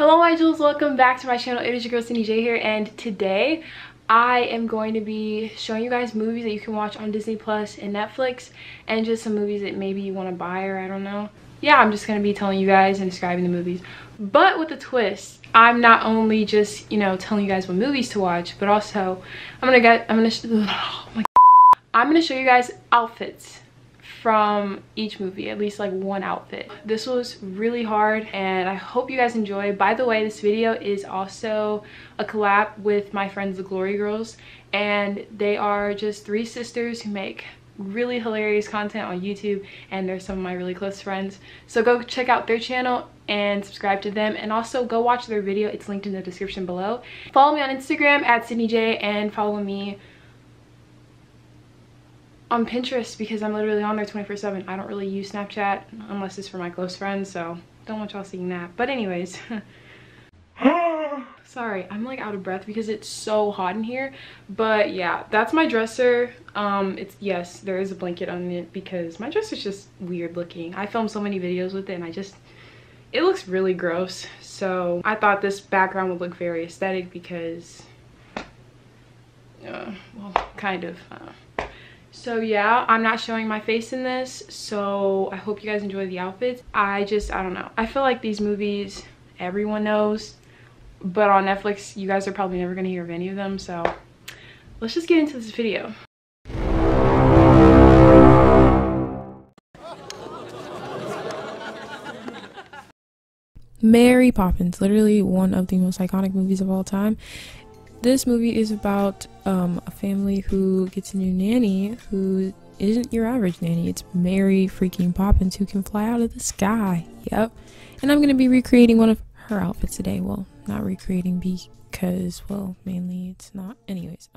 Hello my jewels, welcome back to my channel. It is your girl Sydney J here, and today I am going to be showing you guys movies that you can watch on Disney Plus and Netflix, and just some movies that maybe you want to buy, or I don't know. Yeah, I'm just going to be telling you guys and describing the movies, but with a twist. I'm not only just, you know, telling you guys what movies to watch, but also I'm gonna show you guys outfits from each movie, at least like one outfit. This was really hard and I hope you guys enjoy. By the way, this video is also a collab with my friends The Glory Girls, and they are just three sisters who make really hilarious content on YouTube, and they're some of my really close friends, so go check out their channel and subscribe to them, and also go watch their video. It's linked in the description below. Follow me on Instagram at Sydney J, and follow me on Pinterest because I'm literally on there 24/7. I don't really use Snapchat unless it's for my close friends, so don't want y'all seeing that. But anyways, sorry, I'm like out of breath because it's so hot in here. But yeah, that's my dresser. Yes, there is a blanket on it because my dresser's just weird looking. I filmed so many videos with it and it looks really gross. So I thought this background would look very aesthetic because, well, kind of. So yeah, I'm not showing my face in this. So I hope you guys enjoy the outfits. I don't know. I feel like these movies, everyone knows. But on Netflix, you guys are probably never going to hear of any of them, so let's just get into this video. Mary Poppins, literally one of the most iconic movies of all time. This movie is about a family who gets a new nanny who isn't your average nanny. It's Mary freaking Poppins, who can fly out of the sky. Yep. And I'm going to be recreating one of her outfit today. Well, not recreating because, well, mainly it's not. Anyways,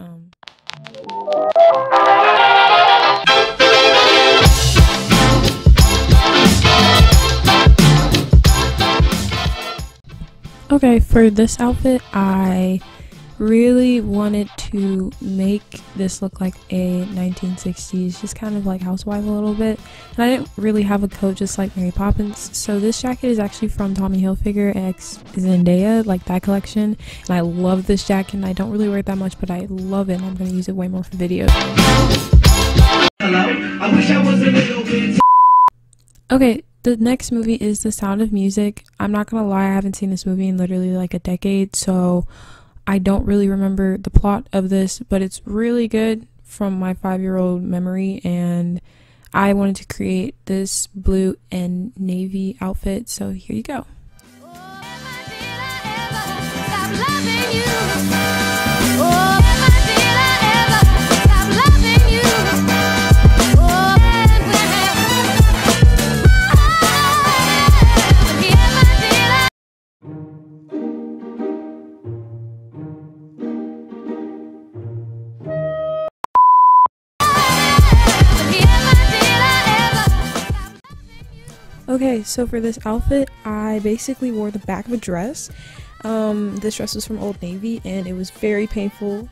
okay, for this outfit I really wanted to make this look like a 1960s, just kind of like housewife a little bit, and I didn't really have a coat just like Mary Poppins, so this jacket is actually from Tommy Hilfiger x Zendaya, like that collection, and I love this jacket, and I don't really wear it that much, but I love it, and I'm going to use it way more for videos. Okay, the next movie is The Sound of Music. I'm not going to lie, I haven't seen this movie in literally like a decade, so I don't really remember the plot of this, but it's really good from my 5-year-old memory, and I wanted to create this blue and navy outfit, so here you go. Okay, so for this outfit, I basically wore the back of a dress. This dress was from Old Navy, and it was very painful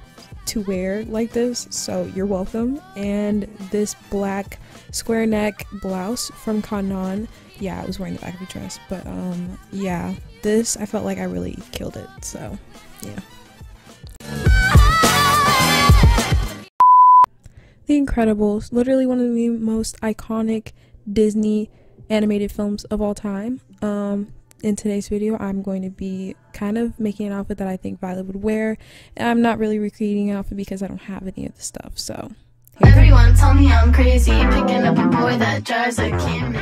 to wear like this, so you're welcome. And this black square neck blouse from Cotton On. Yeah, I was wearing the back of a dress, but yeah, this, I felt like I really killed it, so yeah. The Incredibles, literally one of the most iconic Disney animated films of all time. In today's video I'm going to be kind of making an outfit that I think Violet would wear, and I'm not really recreating an outfit because I don't have any of the stuff, so everyone tell me I'm crazy, picking up a boy that drives a Kanan.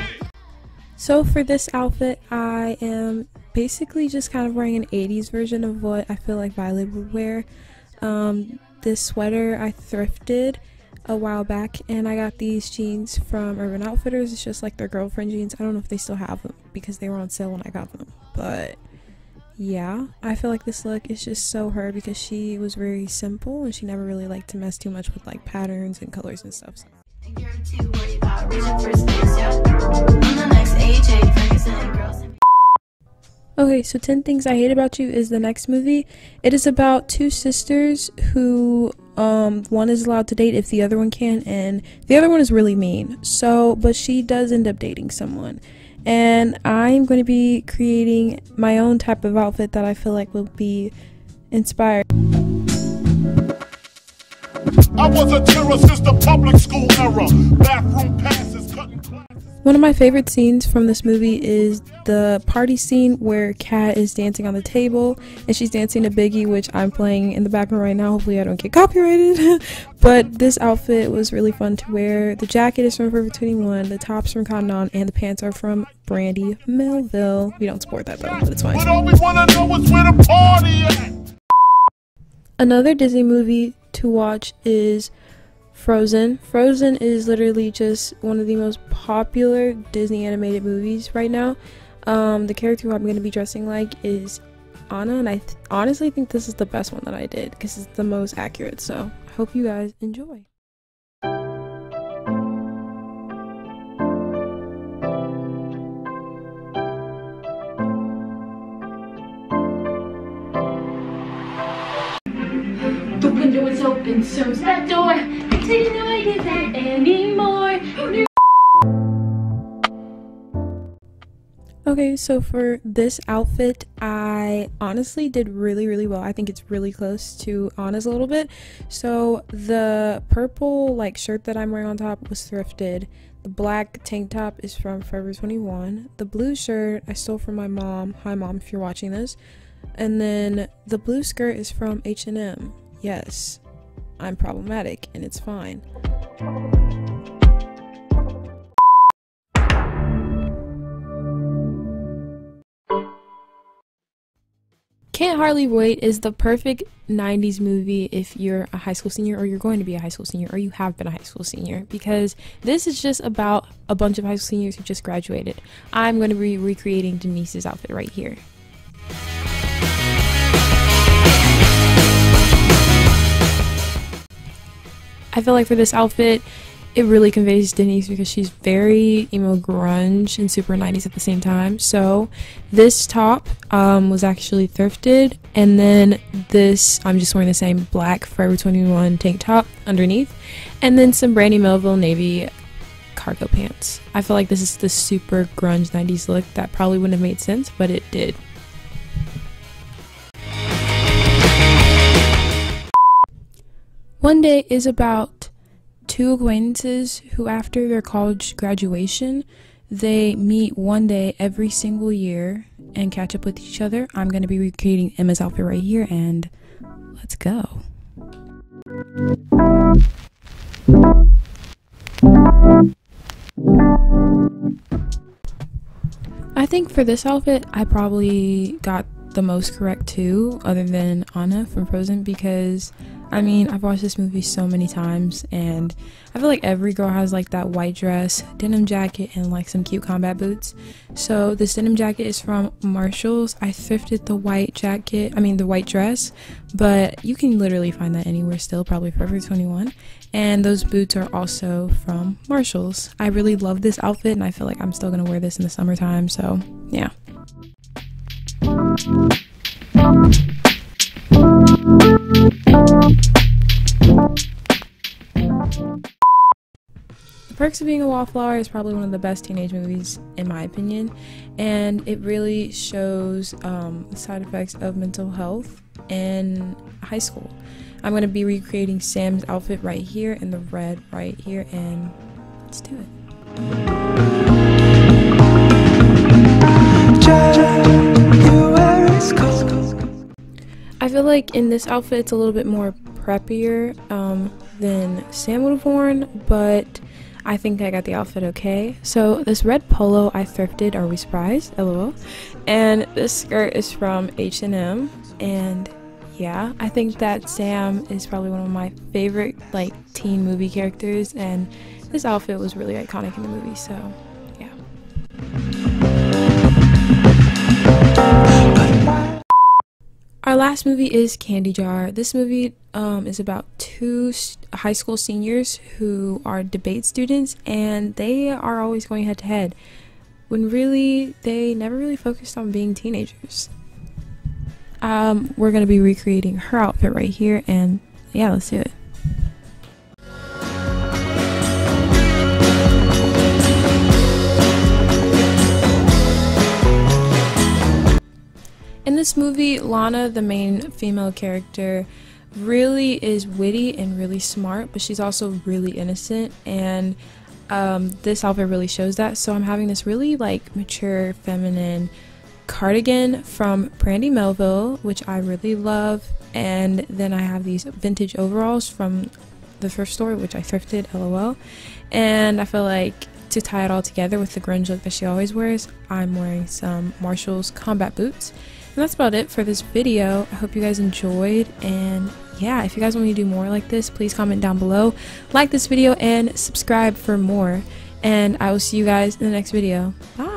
So for this outfit I am basically just kind of wearing an 80s version of what I feel like Violet would wear. This sweater I thrifted a while back, and I got these jeans from Urban Outfitters. It's just like their girlfriend jeans. I don't know if they still have them because they were on sale when I got them, but yeah, I feel like this look is just so her because she was very simple and she never really liked to mess too much with like patterns and colors and stuff, so. Okay, so 10 Things I Hate About You is the next movie. It is about two sisters who one is allowed to date if the other one can, and the other one is really mean, so but she does end up dating someone, and I'm going to be creating my own type of outfit that I feel like will be inspired. I was a terror since the public school era. Bathroom passes, cutting classes. One of my favorite scenes from this movie is the party scene where Kat is dancing on the table and she's dancing to Biggie, which I'm playing in the background right now. Hopefully I don't get copyrighted. But this outfit was really fun to wear. The jacket is from Forever 21, the top's from Cotton On, and the pants are from Brandy Melville. We don't support that though, but it's fine. But all we wanna know is where the party at. Another Disney movie to watch is Frozen. Frozen is literally just one of the most popular Disney animated movies right now. The character who I'm going to be dressing like is Anna, and I honestly think this is the best one that I did because it's the most accurate, so I hope you guys enjoy. The window is open, so's that door. I didn't know I did that anymore. Okay, so for this outfit, I honestly did really well. I think it's really close to Anna's a little bit. So the purple like shirt that I'm wearing on top was thrifted. The black tank top is from Forever 21. The blue shirt I stole from my mom. Hi mom, if you're watching this. And then the blue skirt is from H&M. Yes, I'm problematic and it's fine. Can't Hardly Wait is the perfect 90s movie if you're a high school senior, or you're going to be a high school senior, or you have been a high school senior, because this is just about a bunch of high school seniors who just graduated. I'm going to be recreating Denise's outfit right here. I feel like for this outfit, it really conveys Denise because she's very emo grunge and super 90s at the same time. So this top was actually thrifted, and then this, I'm just wearing the same black Forever 21 tank top underneath, and then some Brandy Melville navy cargo pants. I feel like this is the super grunge 90s look that probably wouldn't have made sense, but it did. One Day is about two acquaintances who, after their college graduation, they meet one day every single year and catch up with each other. I'm going to be recreating Emma's outfit right here, and let's go. I think for this outfit, I probably got the most correct too, other than Anna from Frozen, because I mean, I've watched this movie so many times and I feel like every girl has like that white dress, denim jacket, and like some cute combat boots. So this denim jacket is from Marshalls. I thrifted the white jacket, I mean the white dress, but you can literally find that anywhere still, probably Forever 21. And those boots are also from Marshalls. I really love this outfit and I feel like I'm still gonna wear this in the summertime, so yeah. The Perks of Being a Wallflower is probably one of the best teenage movies in my opinion, and it really shows the side effects of mental health in high school. I'm going to be recreating Sam's outfit right here and the red right here, and let's do it. I feel like in this outfit it's a little bit more preppier than Sam would have worn, but I think I got the outfit okay. So this red polo I thrifted, are we surprised? LOL. And this skirt is from H&M, and yeah, I think that Sam is probably one of my favorite like teen movie characters, and this outfit was really iconic in the movie, so yeah. Our last movie is Candy Jar. This movie is about two high school seniors who are debate students, and they are always going head to head when really they never really focused on being teenagers. We're gonna be recreating her outfit right here, and yeah, let's do it. In this movie, Lana, the main female character, really is witty and really smart, but she's also really innocent, and this outfit really shows that. So I'm having this really like mature feminine cardigan from Brandy Melville, which I really love, and then I have these vintage overalls from the thrift store, which I thrifted, lol. And I feel like to tie it all together with the grunge look that she always wears, I'm wearing some Marshalls combat boots. And that's about it for this video. I hope you guys enjoyed, and yeah, if you guys want me to do more like this, please comment down below, like this video, and subscribe for more, and I will see you guys in the next video. Bye.